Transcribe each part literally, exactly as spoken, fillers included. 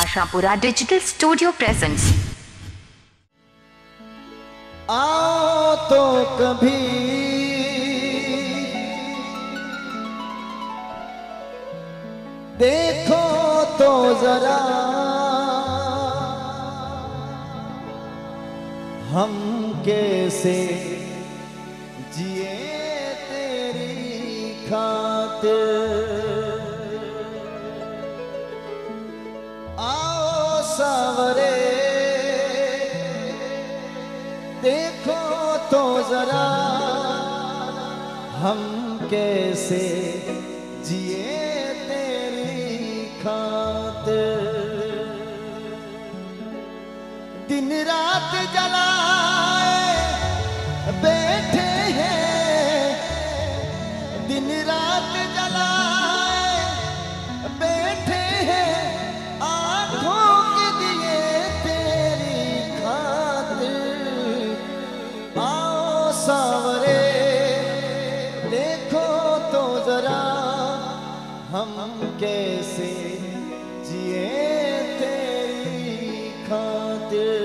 Ashapura digital studio presents. आओ तो कभी देखो तो जरा हम कैसे जिए तेरी खातिर। सावरे देखो तो जरा हम कैसे जिए तेरी खातिर। दिन रात जलाए बैठे हैं, दिन रात जलाए बैठे हैं आंखों हम कैसे जिए तेरी खातिर।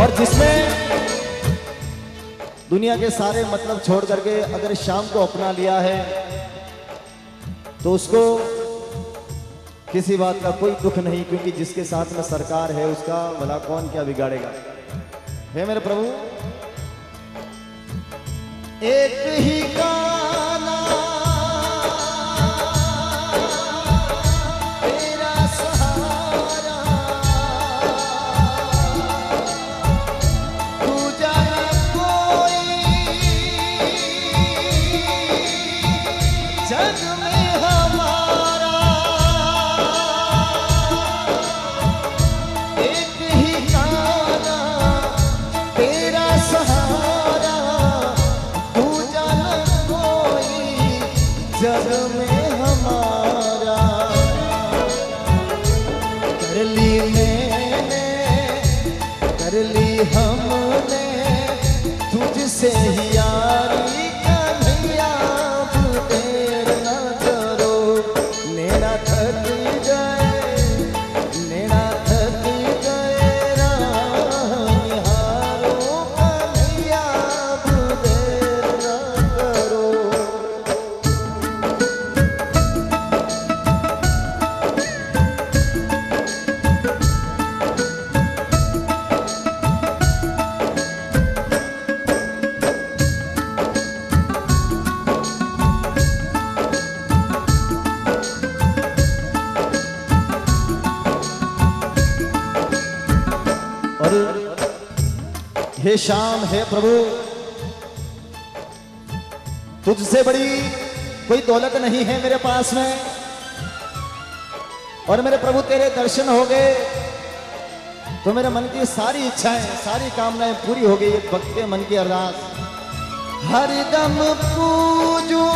और जिसमें दुनिया के सारे मतलब छोड़ करके अगर शाम को अपना लिया है तो उसको किसी बात का कोई दुख नहीं, क्योंकि जिसके साथ में सरकार है उसका भला कौन क्या बिगाड़ेगा। हे मेरे प्रभु, एक ही गाना हमने तुझसे ही यारी कन्हैया अब देर ना करो। नैना थक गए, नैना थक गए राह निहारो कन्हैया अब देर ना करो। हे श्याम हे प्रभु, तुझसे बड़ी कोई दौलत नहीं है मेरे पास में। और मेरे प्रभु तेरे दर्शन हो गए तो मेरे मन की सारी इच्छाएं सारी कामनाएं पूरी हो गई। भक्त के मन की अरदास हरदम पूजूं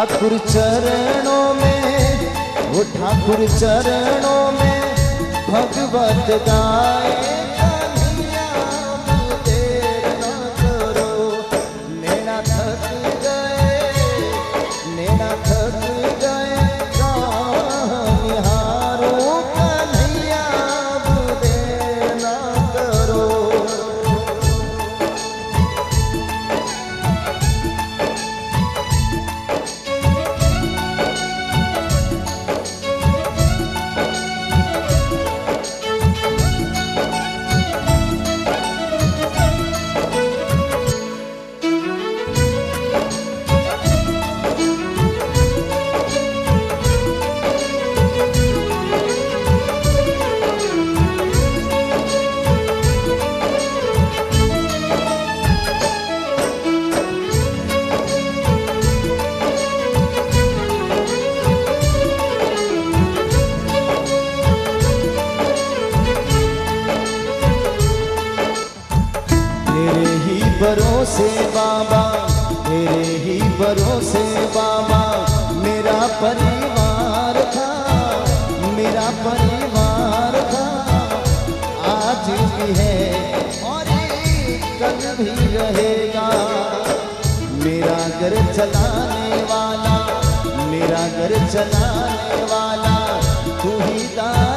ठाकुर चरणों में, वो ठाकुर चरणों में खुदाए भरोसे बाबा, तेरे ही भरोसे बाबा मेरा परिवार था, मेरा परिवार था, आज भी है और कल भी रहेगा। मेरा घर चलाने वाला, मेरा घर चलाने वाला तू ही था।